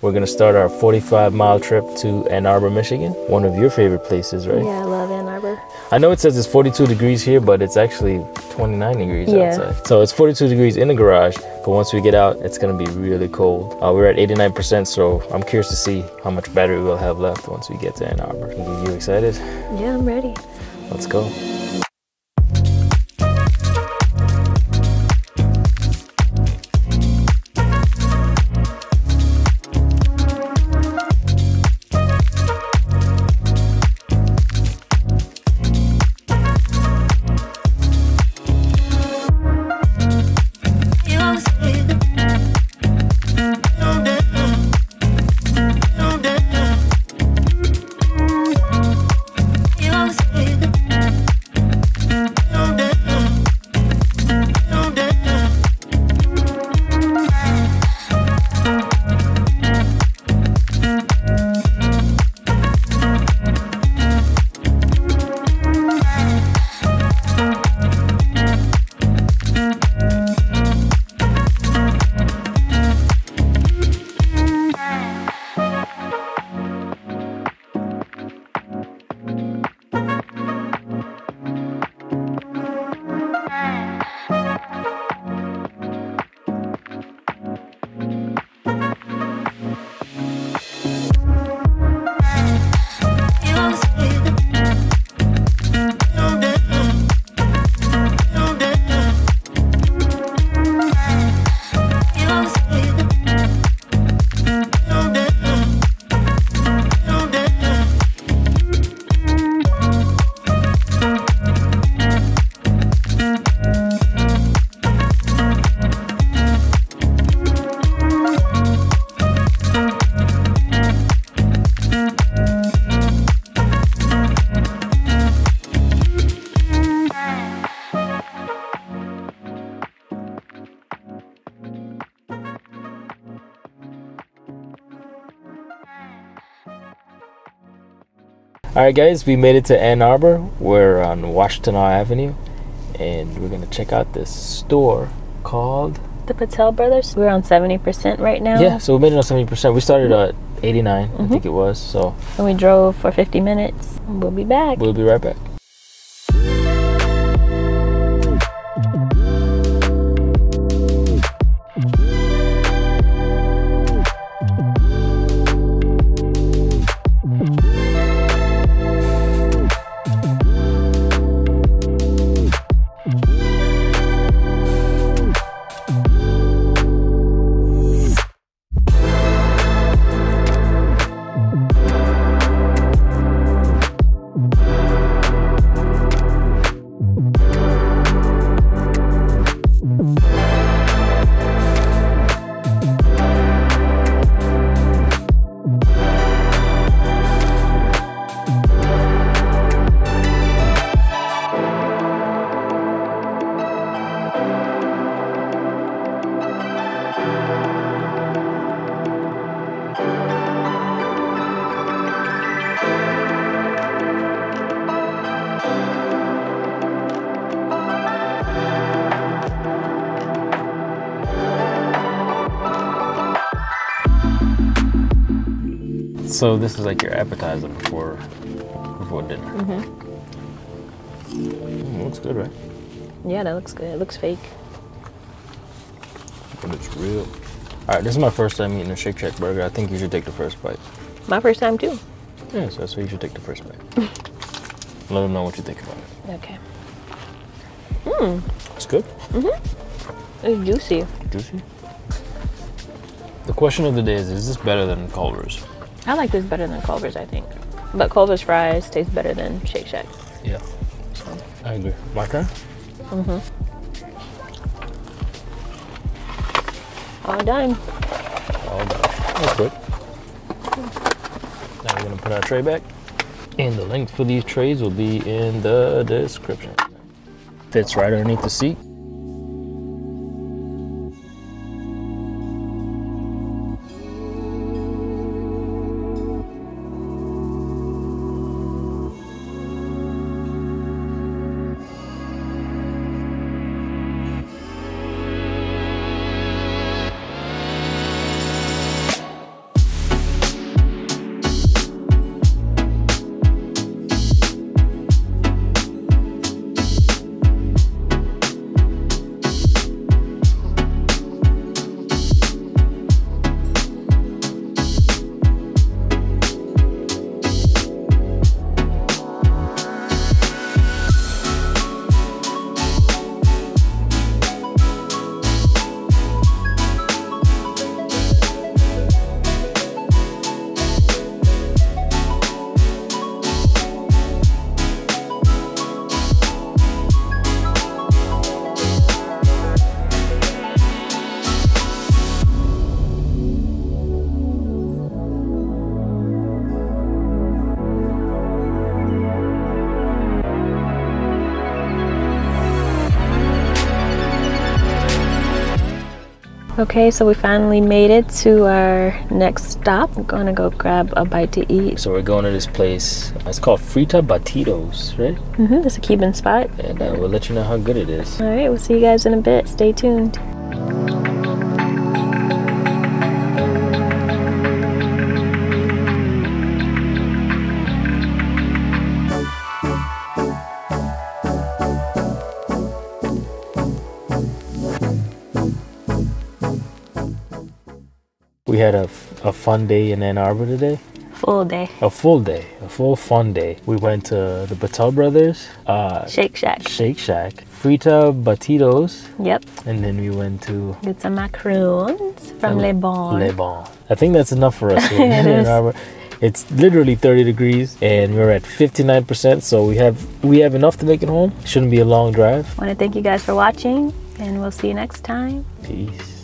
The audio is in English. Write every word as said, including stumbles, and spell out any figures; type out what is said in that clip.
We're gonna start our forty-five mile trip to Ann Arbor, Michigan. One of your favorite places, right? Yeah, I love Ann Arbor. I know it says it's forty-two degrees here, but it's actually twenty-nine degrees yeah. outside. So it's forty-two degrees in the garage, but once we get out, it's gonna be really cold. Uh, we're at eighty-nine percent, so I'm curious to see how much battery we'll have left once we get to Ann Arbor. Are you excited? Yeah, I'm ready. Let's go. Alright guys, we made it to Ann Arbor. We're on Washtenaw Avenue and we're gonna check out this store called the Patel Brothers. We're on seventy percent right now. Yeah, so we made it on seventy percent. We started at eighty-nine, mm-hmm. I think it was. So and we drove for fifty minutes. We'll be back. We'll be right back. So this is like your appetizer before before dinner. Mm-hmm. Mm, looks good, right? Yeah, that looks good. It looks fake. But it's real. All right, this is my first time eating a Shake Shack burger. I think you should take the first bite. My first time too. Yeah, so that's why you should take the first bite. Let them know what you think about it. Okay. Mmm. It's good? Mm-hmm. It's juicy. Juicy? The question of the day is, is this better than Culver's? I like this better than Culver's, I think. But Culver's fries taste better than Shake Shack. Yeah, so I agree. My turn? Mm-hmm. All done. All done. That's good. Now we're gonna put our tray back. And the link for these trays will be in the description. Fits right underneath the seat. Okay, so we finally made it to our next stop. We're gonna go grab a bite to eat. So we're going to this place. It's called Frita Batidos, right? Mm-hmm, it's a Cuban spot. And uh, we'll let you know how good it is. All right, we'll see you guys in a bit. Stay tuned. We had a, a fun day in Ann Arbor today. Full day. A full day. A full fun day. We went to the Patel Brothers. Uh, Shake Shack. Shake Shack. Frita Batidos. Yep. And then we went to... Get some macarons from Le Bon. Le Bon. I think that's enough for us here in Ann Arbor. It's literally thirty degrees and we're at fifty-nine percent. So we have, we have enough to make it home. Shouldn't be a long drive. I want to thank you guys for watching and we'll see you next time. Peace.